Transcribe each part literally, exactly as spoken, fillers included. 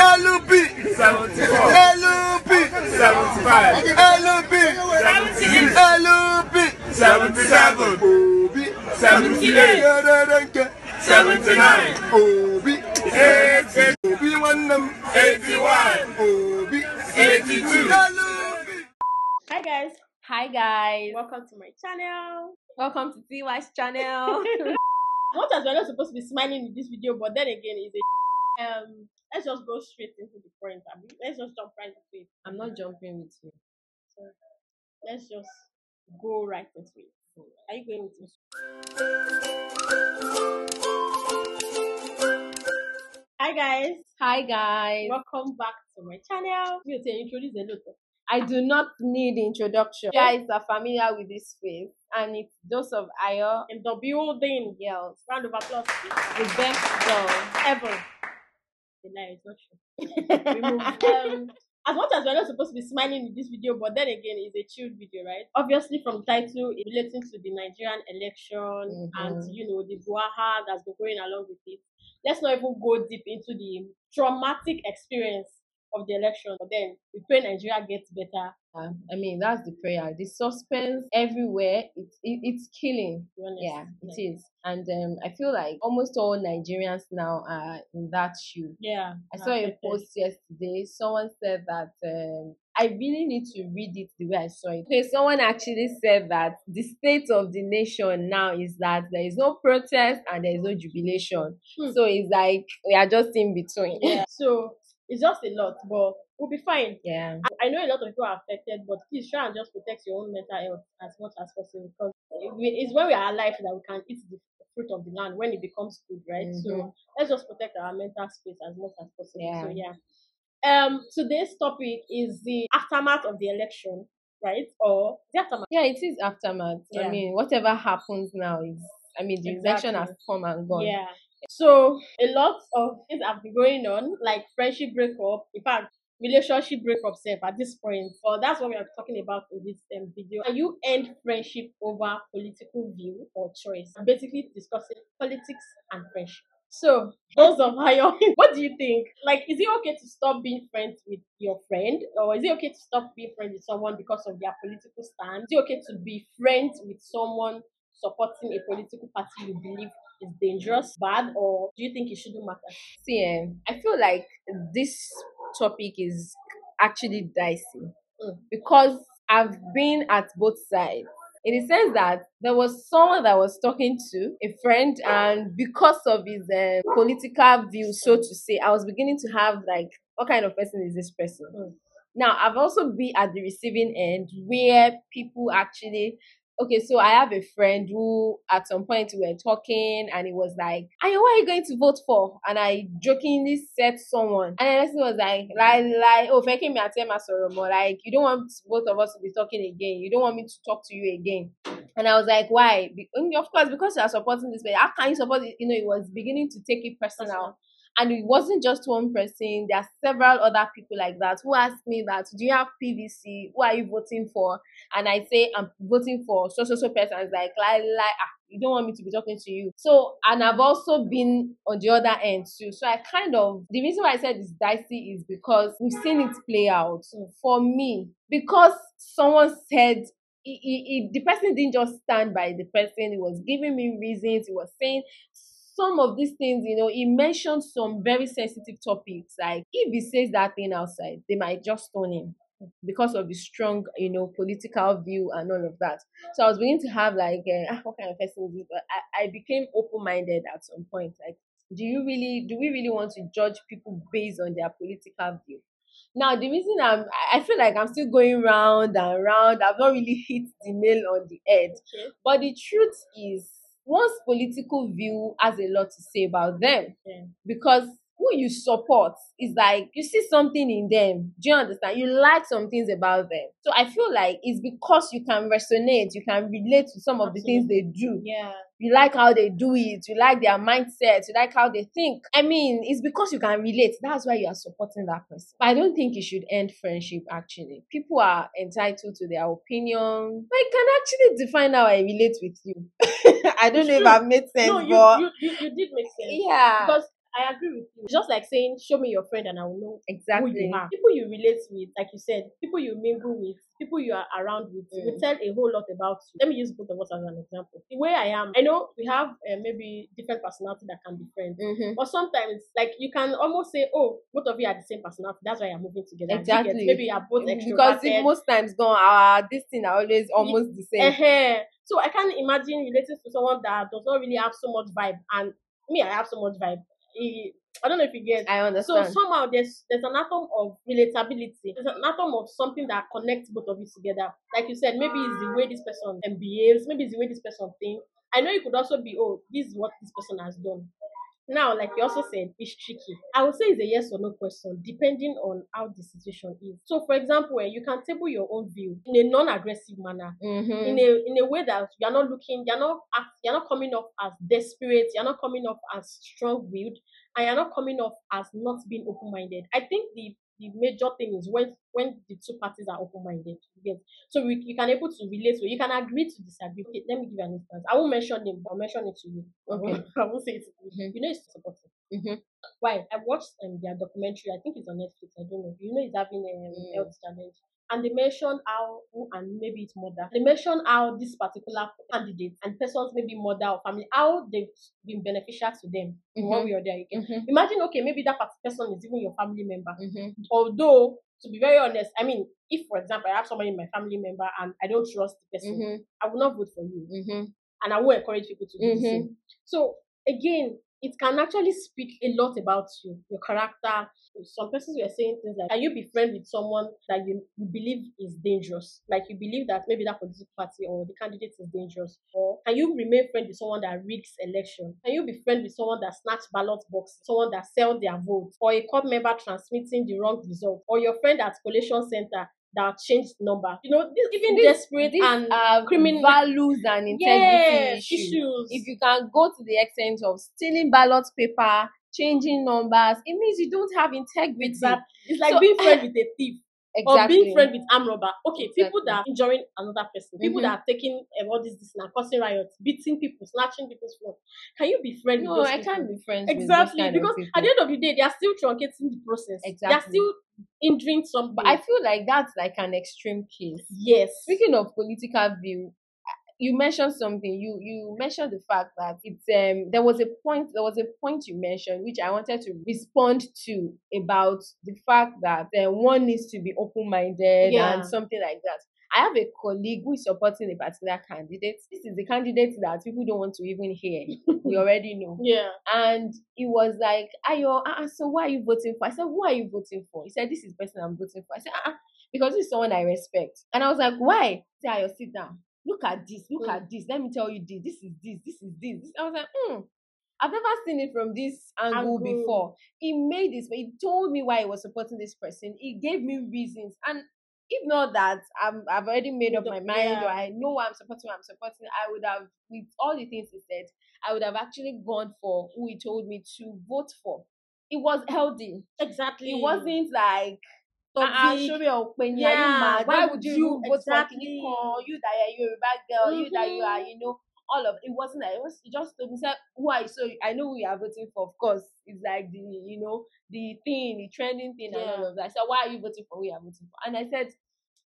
L U P seventy-four. L U P seventy-five. L U P seventy-six. L U P seventy-seven. Obi seventy-eight. seventy-nine. Obi eighty. Obi one number eighty-one. Obi eighty-two. Hi guys. Hi guys. Welcome to my channel. Welcome to Teewai's channel. Not as we're not supposed to be smiling in this video, but then again, it's a um. Let's just go straight into the point. I mean, let's just jump right into it. I'm not jumping with you. So let's just go right into it. Are you going with me? Hi guys. Hi guys. Welcome back to my channel. You can introduce a lot. I do not need introduction. You guys are familiar with this space, and it's those of Ayo and the building girls. Round of applause. The best girl ever. The lie is not true. um, as much as we're not supposed to be smiling in this video, but then again, it's a chilled video, right? Obviously, from title, it relating to the Nigerian election mm -hmm. and you know the brouhaha that's been going along with it. Let's not even go deep into the traumatic experience of the election, but then we pray Nigeria gets better. Uh, I mean, that's the prayer. The suspense everywhere, it's it, it's killing. Yeah, it yeah. is. And um, I feel like almost all Nigerians now are in that shoe. Yeah. I saw a post yesterday. Someone said that um, I really need to read it the way I saw it. Okay, someone actually said that the state of the nation now is that there is no protest and there is no jubilation. Hmm. So it's like we are just in between. Yeah. So it's just a lot, but we'll be fine. Yeah. I know a lot of people are affected, but please try and just protect your own mental health as much as possible, because it's when we are alive that we can eat the fruit of the land when it becomes food, right? Mm-hmm. So let's just protect our mental space as much as possible. Yeah. So yeah. Um, today's topic is the aftermath of the election, right? Or the aftermath. Yeah, it is aftermath. Yeah. I mean, whatever happens now is, I mean, the exactly. election has come and gone. Yeah. So a lot of things have been going on, like friendship breakup, in fact, relationship breakup self at this point. So that's what we are talking about in this um, video. Can you end friendship over political view or choice? I'm basically discussing politics and friendship. So, those of Ayo, what do you think? Like, is it okay to stop being friends with your friend? Or is it okay to stop being friends with someone because of their political stance? Is it okay to be friends with someone supporting a political party you believe is dangerous, bad, or do you think it shouldn't matter? See, I feel like this topic is actually dicey mm. because I've been at both sides. In the sense that there was someone that I was talking to, a friend, and because of his uh, political view, so to say, I was beginning to have like, what kind of person is this person? Mm. Now, I've also been at the receiving end where people actually... Okay, so I have a friend who at some point we were talking and it was like, Ayo, what are you going to vote for? And I jokingly said someone. And the person was like, like, like, oh, fake me at Masoromo. Like, you don't want both of us to be talking again. You don't want me to talk to you again. And I was like, why? Be of course, because you are supporting this, but how can you support it? You know, it was beginning to take it personal. And it wasn't just one person. There are several other people like that who asked me that, do you have P V C? Who are you voting for? And I say, I'm voting for so, so, so person. It's like, like, like, ah, you don't want me to be talking to you. So, and I've also been on the other end too. So I kind of, the reason why I said it's dicey is because we've seen it play out. For me, because someone said, he, he, he, the person didn't just stand by the person. He was giving me reasons. He was saying, some of these things, you know, he mentioned some very sensitive topics. Like, if he says that thing outside, they might just stone him because of the strong, you know, political view and all of that. So I was beginning to have, like, uh, what kind of person is this? I, I became open-minded at some point. Like, do you really, do we really want to judge people based on their political view? Now, the reason I'm, I feel like I'm still going round and round. I've not really hit the nail on the head. Okay. But the truth is, one's political view has a lot to say about them yeah. because who you support is like, you see something in them. Do you understand? You like some things about them. So I feel like it's because you can resonate, you can relate to some of Absolutely. The things they do. Yeah. You like how they do it. You like their mindset. You like how they think. I mean, it's because you can relate. That's why you are supporting that person. But I don't think you should end friendship, actually. People are entitled to their opinion. But you can actually define how I relate with you. I don't know if I've made sense, no, you, but... You, you, you did make sense. Yeah. Because I agree with you. It's just like saying, show me your friend and I will know exactly who you are. People you relate with, like you said, people you mingle with, people you are around with, mm. will tell a whole lot about you. Let me use both of us as an example. The way I am, I know we have uh, maybe different personality that can be friends, mm-hmm. but sometimes, like, you can almost say, oh, both of you are the same personality, that's why you're moving together. Exactly. Together. Maybe you're both extroverted. Because if most times gone, our destiny are always almost the same. Uh-huh. So I can imagine relating to someone that does not really have so much vibe, and me, I have so much vibe. I don't know if you get. I understand. So somehow there's there's an atom of relatability. There's an atom of something that connects both of you together. Like you said, maybe it's the way this person behaves. Maybe it's the way this person thinks. I know it could also be, oh, this is what this person has done. Now, like you also said, it's tricky. I would say it's a yes or no question, depending on how the situation is. So, for example, you can table your own view in a non-aggressive manner, mm-hmm. in a in a way that you're not looking, you're not you're not coming off as desperate, you're not coming off as strong-willed, and you're not coming off as not being open-minded. I think the the major thing is when when the two parties are open-minded. Yes. So we, you can able to relate, so you can agree to disagree. Okay, let me give you an instance. I won't mention them, but I'll mention it to you. Okay. I won't say it to you. Mm-hmm. You know it's supportive. Mm-hmm. Why? I watched um, their documentary. I think it's on Netflix. I don't know. You know it's having a um, mm. health challenge. And they mentioned how, and maybe it's mother, they mentioned how this particular candidate and persons, maybe mother or family, how they've been beneficial to them in mm-hmm. one way or the other. Mm-hmm. Imagine, okay, maybe that person is even your family member. Mm-hmm. Although, to be very honest, I mean, if, for example, I have somebody in my family member and I don't trust the person, mm-hmm. I will not vote for you. Mm-hmm. And I will encourage people to do mm-hmm. the same. So, again, it can actually speak a lot about you, your character. Some persons were saying things like, can you be friends with someone that you, you believe is dangerous? Like you believe that maybe that political party or the candidate is dangerous. Or can you remain friends with someone that rigs election? Can you be friends with someone that snatch ballot boxes, someone that sells their vote, or a court member transmitting the wrong result, or your friend at collation center that changed number? You know, this, even this, desperate this and uh, criminal values and integrity yes, issues. issues. If you can go to the extent of stealing ballot paper, changing numbers, it means you don't have integrity. Exactly. It's like so, being friends with a thief. Exactly. Or being friends with armed robber. Okay, exactly. People that are injuring another person, people mm-hmm. that are taking um, all this, this and causing riots, beating people, snatching people's phone. Can you be friends no, with those I people? Can't be friends exactly. with those kind because of people. At the end of the day, they are still truncating the process. Exactly. They are still injuring somebody. But I feel like that's like an extreme case. Yes. Speaking of political view, you mentioned something. You you mentioned the fact that it's um there was a point there was a point you mentioned which I wanted to respond to about the fact that uh, one needs to be open-minded yeah. and something like that. I have a colleague who is supporting a particular candidate. This is the candidate that people don't want to even hear. We already know. Yeah. And it was like, Ayo, uh, so why are you voting for? I said, who are you voting for? He said, this is the person I'm voting for. I said, uh, uh, because this is someone I respect. And I was like, why? He said, Ayo, sit down. Look at this, look mm. at this. Let me tell you this. This is this, this is this. I was like, hmm, I've never seen it from this angle, angle. before. He made this, but he told me why he was supporting this person. He gave me reasons. And if not that, I'm, I've already made up my mind, yeah. or I know I'm supporting, I'm supporting. I would have, with all the things he said, I would have actually gone for who he told me to vote for. It was healthy. Exactly. It wasn't like, Uh, yeah, why would you, you vote exactly. for you that are Yoruba girl, mm-hmm. you that you are, you know, all of it wasn't like it was it just told me, who are you? So I know we are voting for, of course, it's like the you know, the thing, the trending thing yeah. and all of that. I said, why are you voting for who you are voting for? And I said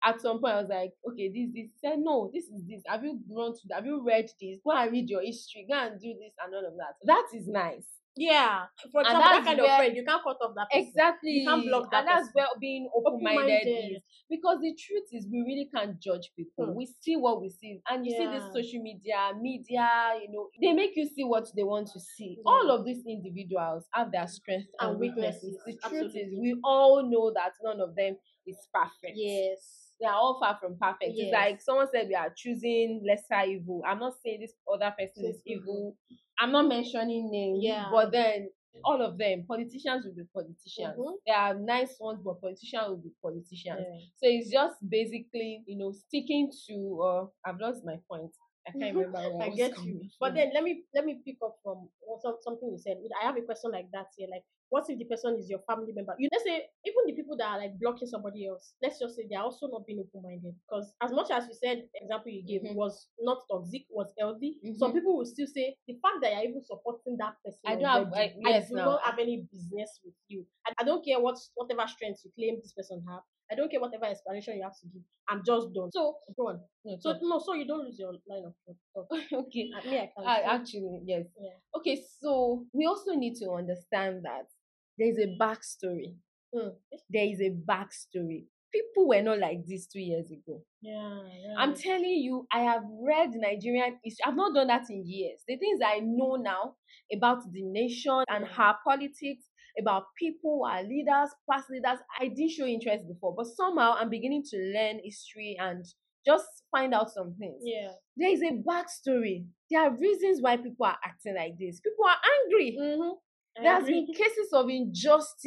at some point I was like, okay, this this he said, no, this is this. Have you grown to have you read this? Go and read your history, go and do this and all of that. That is nice. Yeah, for example, that kind where, of friend, you can't cut off that person. Exactly. You can't block that and that's person. Where being open-minded is. Because the truth is, we really can't judge people. Hmm. We see what we see. And you yeah. see this social media, media, you know, they make you see what they want to see. Mm-hmm. All of these individuals have their strengths and, and weaknesses. weaknesses. The truth Absolutely. Is, we all know that none of them is perfect. Yes. They are all far from perfect. Yes. It's like someone said, we are choosing lesser evil. I'm not saying this other person is evil. I'm not mentioning names, yeah. but then all of them, politicians will be politicians. Mm-hmm. There are nice ones, but politicians will be politicians. Yeah. So it's just basically, you know, sticking to, uh, I've lost my point. I can't remember. Where I get you. From. But then let me let me pick up from also something you said. I have a question like that here. Like, what if the person is your family member? You let's say even the people that are like blocking somebody else. Let's just say they are also not being open-minded. Because as much as you said, example you gave mm-hmm. was not toxic, was healthy. Mm-hmm. Some people will still say the fact that you are even supporting that person. I don't have. I, yes, I do no. not have any business with you. I, I don't care what whatever strengths you claim this person have. I don't care whatever explanation you have to give. I'm just done. So go on. Yeah, so no, so you don't lose your line of thought. Okay. I, me, I can't. I, actually, yes. Yeah. Okay, so we also need to understand that there is a backstory. Mm. There is a backstory. People were not like this two years ago. Yeah, yeah. I'm telling you, I have read Nigerian history. I've not done that in years. The things I know now about the nation and her politics, about people, our leaders, past leaders, I didn't show interest before, but somehow I'm beginning to learn history and just find out some things. Yeah. There is a backstory. There are reasons why people are acting like this. People are angry. Mm-hmm. There has been cases of injustice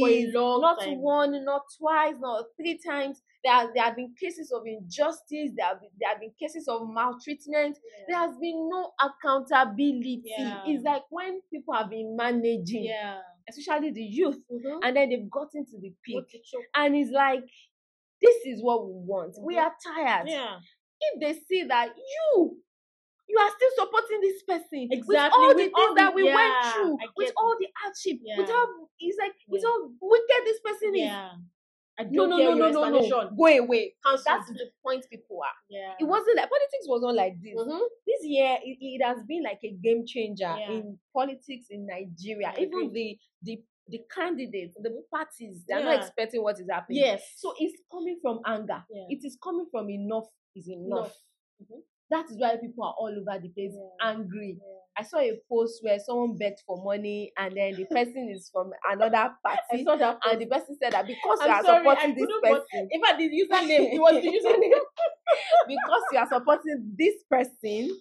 for a long not time. One, not twice, not three times. There, there have been cases of injustice. There have been, there have been cases of maltreatment. Yeah. There has been no accountability. Yeah. It's like when people have been managing, yeah. especially the youth, mm-hmm. and then they've gotten to the peak, and it's like, this is what we want. Mm-hmm. We are tired. Yeah. If they see that you. You are still supporting this person exactly. with all with the all things the, that we yeah, went through, with all the hardship, yeah. with how it's like, yeah. with how wicked this person is. Yeah. I don't no, no, no, no, no, no, go away. Cancel. That's the point people are. Yeah. It wasn't like politics was not like this. Mm-hmm. This year, it, it has been like a game changer yeah. in politics in Nigeria. Yeah, even the the. The candidates, the parties, they're yeah. not expecting what is happening. Yes. So it's coming from anger. Yeah. It is coming from enough is enough. enough. Mm-hmm. That is why people are all over the place, yeah. angry. Yeah. I saw a post where someone begged for money, and then the person is from another party, and the person said that because I'm you are sorry, supporting this person, in fact, the username, it was the username, because you are supporting this person,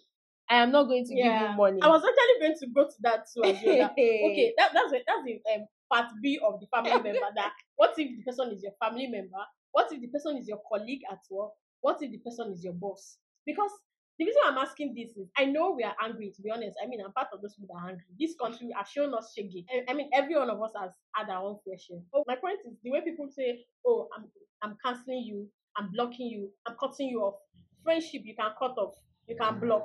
I am not going to yeah. give you money. I was actually going to go to that too. As well. Okay, that, that's a, that's the um, part B of the family member. That what if the person is your family member? What if the person is your colleague at work? What if the person is your boss? Because the reason I'm asking this is, I know we are angry, to be honest. I mean, I'm part of those people that are angry. This country has shown us shaking. I mean, every one of us has had our own question. But my point is, the way people say, oh, I'm, I'm cancelling you, I'm blocking you, I'm cutting you off. Friendship, you can cut off, you can block,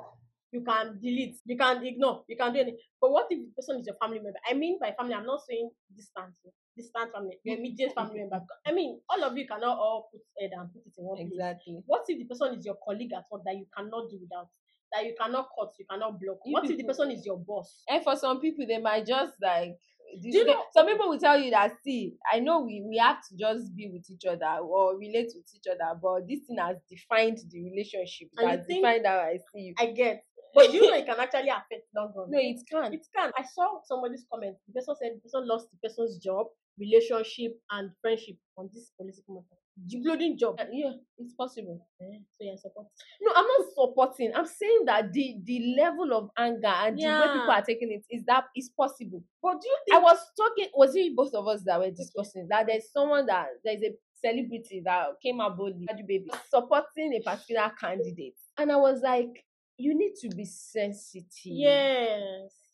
you can delete, you can ignore, you can do anything. But what if the person is your family member? I mean, by family, I'm not saying distant, distant family, your immediate family member. I mean, all of you cannot all put head and put it in one place. Exactly. What if the person is your colleague at work that you cannot do without? That you cannot cut, you cannot block? You what people, if the person is your boss? And for some people, they might just like, do you know, some people will tell you that, see, I know we, we have to just be with each other or relate with each other, but this thing has defined the relationship. That's defined how I see you. I get. But you know it can actually affect long run. No, it can. It can. I saw somebody's comment. The person said the person lost the person's job, relationship, and friendship on this political matter. Including job. Uh, yeah, it's possible. Yeah. So you're supporting. No, I'm not supporting. I'm saying that the, the level of anger and yeah. the way people are taking it is that it's possible. But do you think I was talking was it both of us that were discussing okay. that there's someone that there's a celebrity that came out boldly baby supporting a particular candidate. And I was like, you need to be sensitive. Yes.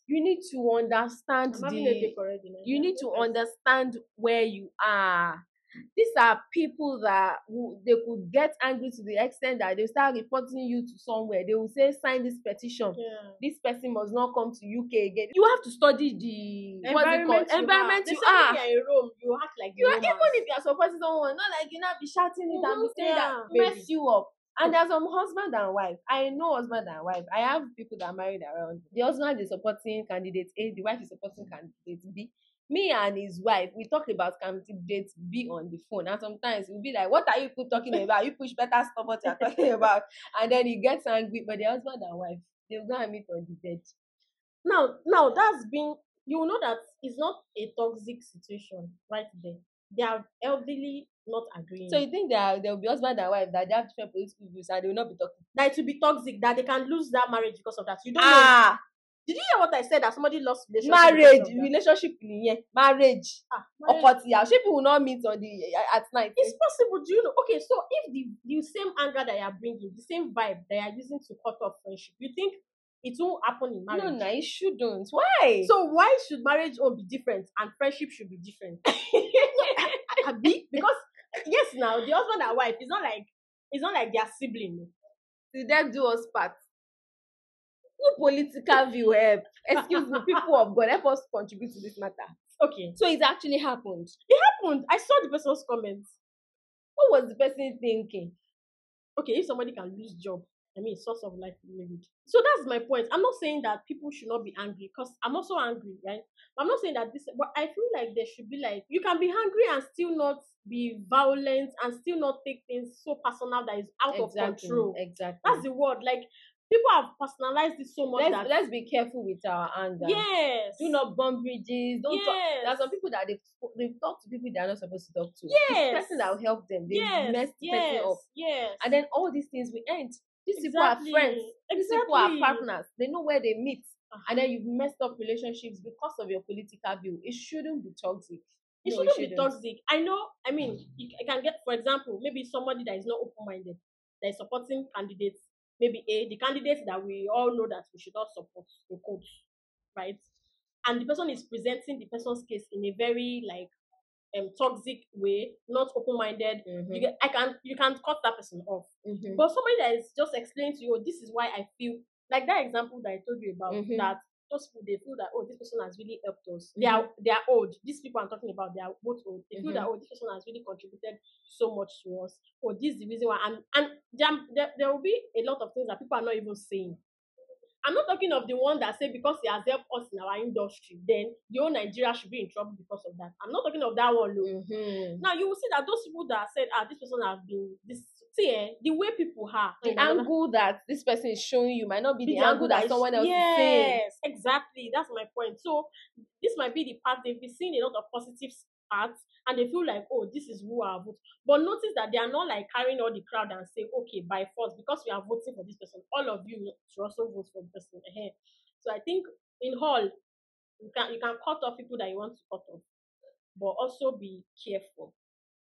You need to understand the, already, no? You need to understand where you are. These are people that who, they could get angry to the extent that they start reporting you to somewhere. They will say, sign this petition. Yeah. This person must not come to U K again. You have to study the environment you, environment you are. You, are. You, are Rome, you act like you are, even if you are supporting someone, not like you not be shouting it mm-hmm. and be saying yeah, that mess you up. And there's some husband and wife. I know husband and wife. I have people that are married around. The husband is supporting candidate A. The wife is supporting candidate B. Me and his wife, we talk about candidate B on the phone. And sometimes we'll be like, what are you talking about? You push better stop what you're talking about. And then he gets angry. But the husband and wife, they'll go and meet on the bed. Now, now, that's been, you know that it's not a toxic situation right there. They are elderly, not agreeing. So you think that there will be husband and wife that they have different political views and they will not be talking? That it will be toxic, that they can lose that marriage because of that. You don't ah, know. Did you hear what I said? That somebody lost relationship. Marriage, relationship, yeah. Marriage. Ah, marriage. People will not meet on the at night. It's possible, do you know? Okay, so if the, the same anger that you are bringing, the same vibe that you are using to cut off friendship, you think it won't happen in marriage? No, no, it shouldn't. Why? So why should marriage all be different and friendship should be different? Because yes, now the husband and wife, it's not like it's not like their sibling. Did that do us part? No political view help. Excuse me, people of God, help us contribute to this matter. Okay. So it actually happened. It happened. I saw the person's comments. What was the person thinking? Okay, if somebody can lose job, I mean, source of livelihood. So that's my point. I'm not saying that people should not be angry, because I'm also angry, right? I'm not saying that this, but I feel like there should be like, you can be angry and still not be violent and still not take things so personal that is out exactly, of control. Exactly. That's the word. Like, people have personalized it so much. Let's, that let's be careful with our anger. Yes. Do not burn bridges. Don't yes. talk. There are some people that they've, they've talked to people they are not supposed to talk to. Yes. The person that will help them. They yes. mess yes. person up. Yes. And then all these things will end. These exactly. people are friends. These exactly. people are partners. They know where they meet. Uh-huh. And then you've messed up relationships because of your political view. It shouldn't be toxic. It, no, shouldn't, it shouldn't be toxic. I know, I mean, I can get, for example, maybe somebody that is not open-minded, that is supporting candidates. Maybe A, the candidates that we all know that we should not support, the coach, right? And the person is presenting the person's case in a very like um, toxic way, not open-minded. Mm-hmm. You, I can you can't cut that person off. Mm-hmm. But somebody that is just explaining to you, oh, this is why I feel like that example that I told you about. Mm-hmm. That those people they feel that oh, this person has really helped us. Mm-hmm. They are they are old. These people I'm talking about, they are both old. They feel mm-hmm. that oh, this person has really contributed so much to us. Oh, this is the reason why. And and there, there, there will be a lot of things that people are not even saying. I'm not talking of the one that say because he has helped us in our industry, then the whole Nigeria should be in trouble because of that. I'm not talking of that one. Mm-hmm. Now you will see that those people that said ah, this person has been this. See, eh, the way people are, the mm-hmm. angle that this person is showing you might not be the, the angle, angle that, that someone else yes, is saying. Yes, exactly. That's my point. So this might be the part they've been seeing a lot of positive parts, and they feel like, oh, this is who I vote. But notice that they are not like carrying all the crowd and say, okay, by force, because we are voting for this person, all of you should also vote for the person. Uh-huh. So I think in all, you can you can cut off people that you want to cut off, but also be careful,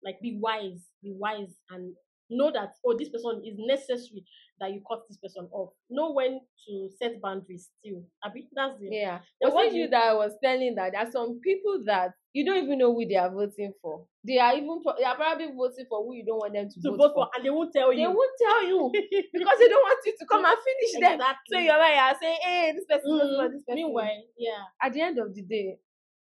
like be wise, be wise and know that, oh, this person is necessary that you cut this person off. Know when to set boundaries still. I mean, that's it. Yeah. There was you that I was telling that there are some people that you don't even know who they are voting for. They are even they are probably voting for who you don't want them to, to vote, vote for. And they won't tell you. They won't tell you because they don't want you to come and finish exactly. them. So you're like, you're saying, hey, this person mm, for this person. Meanwhile, yeah. At the end of the day,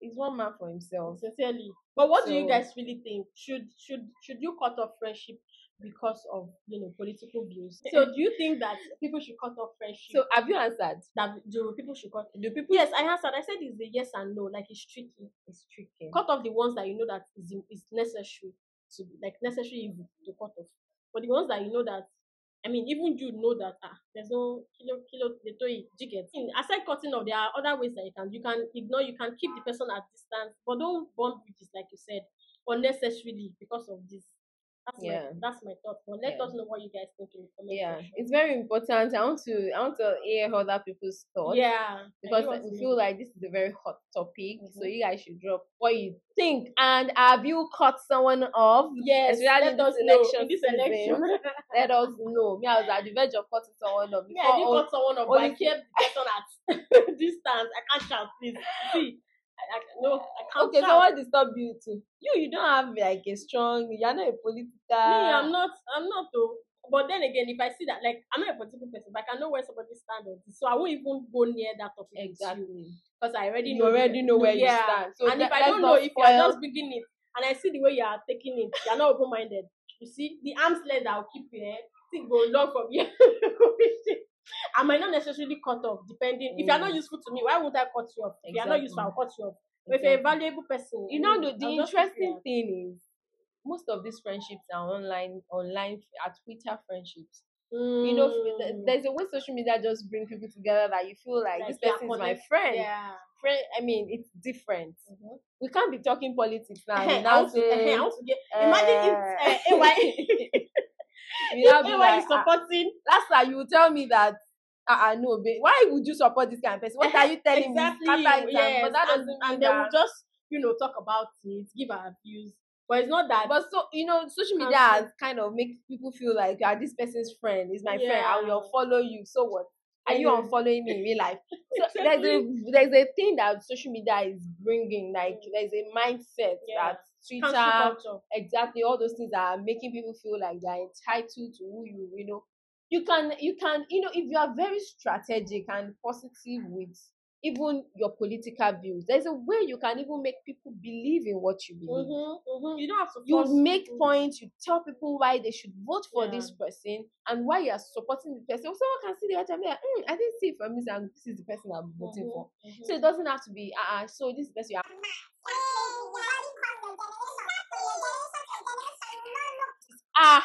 it's one man for himself. Sincerely. But what so, do you guys really think? Should should should you cut off friendship because of, you know, political views? So do you think that people should cut off friendship? So have you answered that? Do people should cut? Do people? Yes, I answered. I said it's the yes and no. Like it's tricky. It's tricky. Cut off the ones that you know that is is necessary to like necessary to cut off, but the ones that you know that, I mean, even you know that ah, there's no kilo kilo they toy ticket. Aside cutting off, there are other ways that you can you can ignore. You can keep the person at distance, but don't burn bridges like you said unnecessarily because of this. That's yeah, my, that's my thought. But let yeah. us know what you guys think in the comments. Yeah, section. It's very important. I want to, I want to hear other people's thoughts. Yeah, because I, I feel like this is a very hot topic. Mm-hmm. So you guys should drop what you think. And have you cut someone off? Yes, let us election know. This election, let us know. Me, I was at the verge of cutting someone off. Yeah, I did cut someone off. But I kept the person at distance. I can't shout, please. See. I, I, no, I can't okay, so what disturb you too? You you don't have like a strong. You're not a political. Me, I'm not. I'm not though. But then again, if I see that, like, I'm not a political person, but I know where somebody stands on this, so I won't even go near that topic. Exactly. Because I already you know already know where yeah. you stand. So and that, if I don't know, if you're just beginning, and I see the way you are taking it, you're not open-minded. You see, the arm's length I'll keep here. Thing go long from here. I might not necessarily cut off, depending. Mm. If you're not useful to me, why would I cut you off? If exactly. you're not useful, I'll cut you off. But exactly. if you're a valuable person, you know, the, the interesting thing is most of these friendships are online, online at Twitter friendships. Mm. You know, there's a way social media just bring people together that you feel like, like this person is my friend. Yeah. Friend, I mean, it's different. Mm-hmm. We can't be talking politics now. I want to, to get. Uh, imagine if uh, A Y. You know, like, supporting. Last time you tell me that ah, uh, uh, no, babe, why would you support this kind of person? What are you telling exactly, me? Exactly. Yes. But that doesn't mean and then we'll just, you know, talk about it, give our views. But it's not that. But so, you know, social media has kind of makes people feel like you are this person's friend. It's my yeah. friend. I will follow you. So what? Are you unfollowing me in real life? So exactly. there's a there's a thing that social media is bringing. Like there's a mindset yeah. that Twitter, exactly, all those things that are making people feel like they're entitled to who you, you know. You can, you can, you know, if you are very strategic and positive with even your political views, there's a way you can even make people believe in what you believe. Mm-hmm, mm-hmm. You don't have to. You make people. points. You tell people why they should vote for yeah. this person and why you are supporting the person. So someone can see the other and be like, mm, I didn't see it from this, and this is the person I'm voting mm-hmm, for. Mm-hmm. So it doesn't have to be. Ah, uh-uh, so this is the person you are. Ah.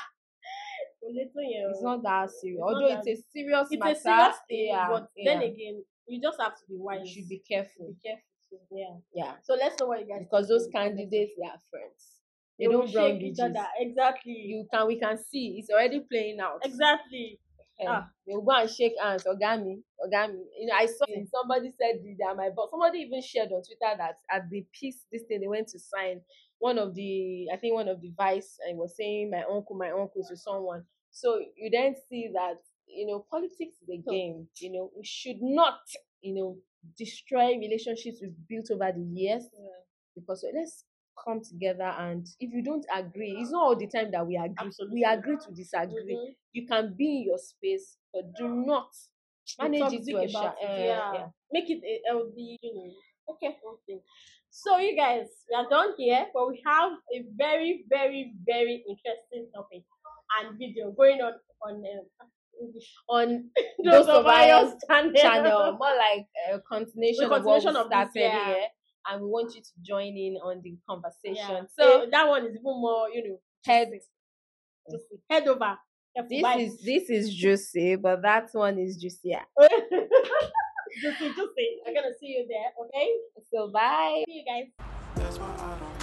It's not that serious. It's Although that it's a serious it's matter. It's a serious thing, yeah, but yeah. then again, you just have to be wise. You should be careful. Be careful. Too. Yeah. Yeah. So let's know what you guys Because those candidates, they are friends. They, they don't shake each other. Exactly. You can we can see it's already playing out. Exactly. Okay. Ah. They'll go and shake hands. Ogami. Ogami. You know, I saw yeah. somebody said that my boss. Somebody even shared on Twitter that at the peace this thing they went to sign. One of the I think one of the vice I was saying my uncle, my uncle to someone. So you then see that, you know, politics is a game, you know. We should not, you know, destroy relationships we've built over the years. Yeah. Because so let's come together, and if you don't agree, it's not all the time that we agree. Absolutely. We agree to disagree. Mm-hmm. You can be in your space, but do not manage it to a sh- uh, yeah. yeah. Make it a L D, you know. Okay, okay. So you guys, we are done here, but we have a very, very, very interesting topic. And video going on on um, on the Survivor Stand channel, more like a continuation, continuation of what we started here, yeah. and we want you to join in on the conversation. Yeah. So yeah, that one is even more, you know, head yeah. head over. This buy. is this is juicy, but that one is juicier. Juicy, juicy. I'm gonna see you there, okay? So bye. See you guys. That's